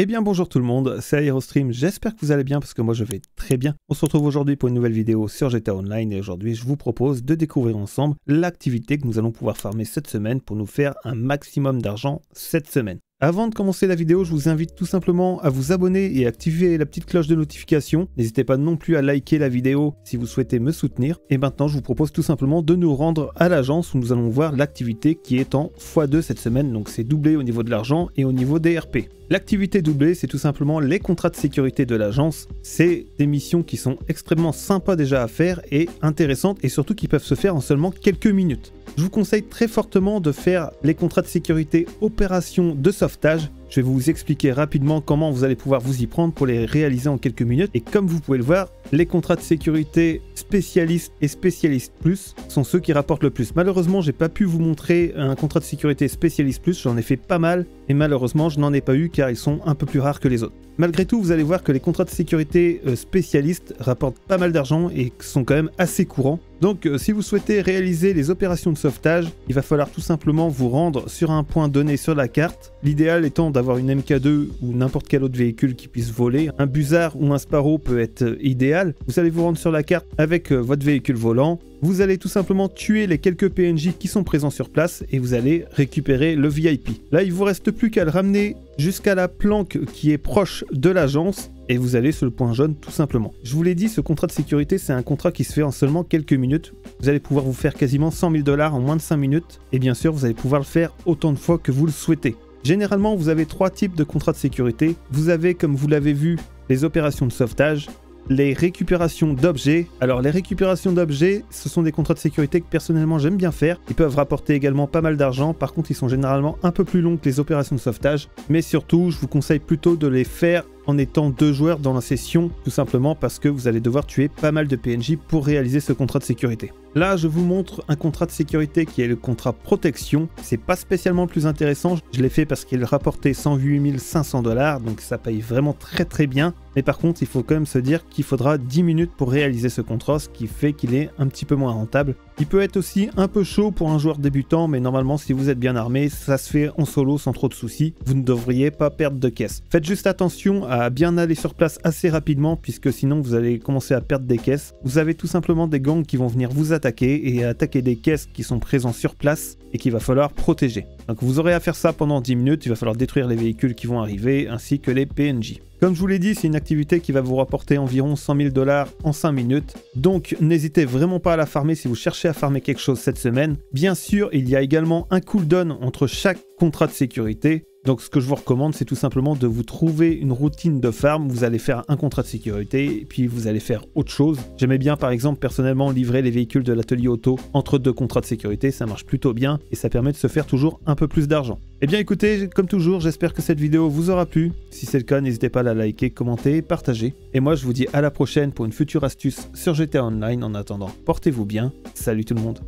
Eh bien bonjour tout le monde, c'est AeroStream, j'espère que vous allez bien parce que moi je vais très bien. On se retrouve aujourd'hui pour une nouvelle vidéo sur GTA Online et aujourd'hui je vous propose de découvrir ensemble l'activité que nous allons pouvoir farmer cette semaine pour nous faire un maximum d'argent cette semaine. Avant de commencer la vidéo, je vous invite tout simplement à vous abonner et à activer la petite cloche de notification. N'hésitez pas non plus à liker la vidéo si vous souhaitez me soutenir. Et maintenant, je vous propose tout simplement de nous rendre à l'agence où nous allons voir l'activité qui est en x2 cette semaine. Donc c'est doublé au niveau de l'argent et au niveau des RP. L'activité doublée, c'est tout simplement les contrats de sécurité de l'agence. C'est des missions qui sont extrêmement sympas déjà à faire et intéressantes et surtout qui peuvent se faire en seulement quelques minutes. Je vous conseille très fortement de faire les contrats de sécurité opération de sauvetage. Je vais vous expliquer rapidement comment vous allez pouvoir vous y prendre pour les réaliser en quelques minutes. Et comme vous pouvez le voir, les contrats de sécurité spécialiste et spécialiste plus sont ceux qui rapportent le plus. Malheureusement, j'ai pas pu vous montrer un contrat de sécurité spécialiste plus, j'en ai fait pas mal et malheureusement, je n'en ai pas eu car ils sont un peu plus rares que les autres. Malgré tout, vous allez voir que les contrats de sécurité spécialistes rapportent pas mal d'argent et sont quand même assez courants. Donc si vous souhaitez réaliser les opérations de sauvetage, il va falloir tout simplement vous rendre sur un point donné sur la carte. L'idéal étant d'avoir une MK2 ou n'importe quel autre véhicule qui puisse voler. Un Buzzard ou un Sparrow peut être idéal. Vous allez vous rendre sur la carte avec votre véhicule volant. Vous allez tout simplement tuer les quelques PNJ qui sont présents sur place et vous allez récupérer le VIP. Là, il vous reste plus qu'à le ramener jusqu'à la planque qui est proche de l'agence. Et vous allez sur le point jaune tout simplement. Je vous l'ai dit, ce contrat de sécurité, c'est un contrat qui se fait en seulement quelques minutes. Vous allez pouvoir vous faire quasiment 100 000 $ en moins de 5 minutes. Et bien sûr, vous allez pouvoir le faire autant de fois que vous le souhaitez. Généralement, vous avez trois types de contrats de sécurité. Vous avez, comme vous l'avez vu, les opérations de sauvetage, les récupérations d'objets. Alors les récupérations d'objets, ce sont des contrats de sécurité que personnellement j'aime bien faire. Ils peuvent rapporter également pas mal d'argent. Par contre, ils sont généralement un peu plus longs que les opérations de sauvetage. Mais surtout, je vous conseille plutôt de les faire en étant deux joueurs dans la session, tout simplement parce que vous allez devoir tuer pas mal de PNJ pour réaliser ce contrat de sécurité. Là, je vous montre un contrat de sécurité qui est le contrat protection. C'est pas spécialement le plus intéressant. Je l'ai fait parce qu'il rapportait 108 500 $, donc ça paye vraiment très très bien. Mais par contre, il faut quand même se dire qu'il faudra 10 minutes pour réaliser ce contrat, ce qui fait qu'il est un petit peu moins rentable. Il peut être aussi un peu chaud pour un joueur débutant, mais normalement, si vous êtes bien armé, ça se fait en solo sans trop de soucis. Vous ne devriez pas perdre de caisse. Faites juste attention à bien aller sur place assez rapidement, puisque sinon vous allez commencer à perdre des caisses. Vous avez tout simplement des gangs qui vont venir vous attaquer et attaquer des caisses qui sont présentes sur place et qu'il va falloir protéger. Donc vous aurez à faire ça pendant 10 minutes, il va falloir détruire les véhicules qui vont arriver ainsi que les PNJ. Comme je vous l'ai dit, c'est une activité qui va vous rapporter environ 100 000 $ en 5 minutes. Donc n'hésitez vraiment pas à la farmer si vous cherchez à farmer quelque chose cette semaine. Bien sûr, il y a également un cooldown entre chaque contrat de sécurité. Donc ce que je vous recommande, c'est tout simplement de vous trouver une routine de farm. Vous allez faire un contrat de sécurité, et puis vous allez faire autre chose. J'aimais bien, par exemple, personnellement, livrer les véhicules de l'atelier auto entre deux contrats de sécurité. Ça marche plutôt bien et ça permet de se faire toujours un peu plus d'argent. Eh bien écoutez, comme toujours, j'espère que cette vidéo vous aura plu. Si c'est le cas, n'hésitez pas à la liker, commenter, partager. Et moi, je vous dis à la prochaine pour une future astuce sur GTA Online. En attendant, portez-vous bien. Salut tout le monde.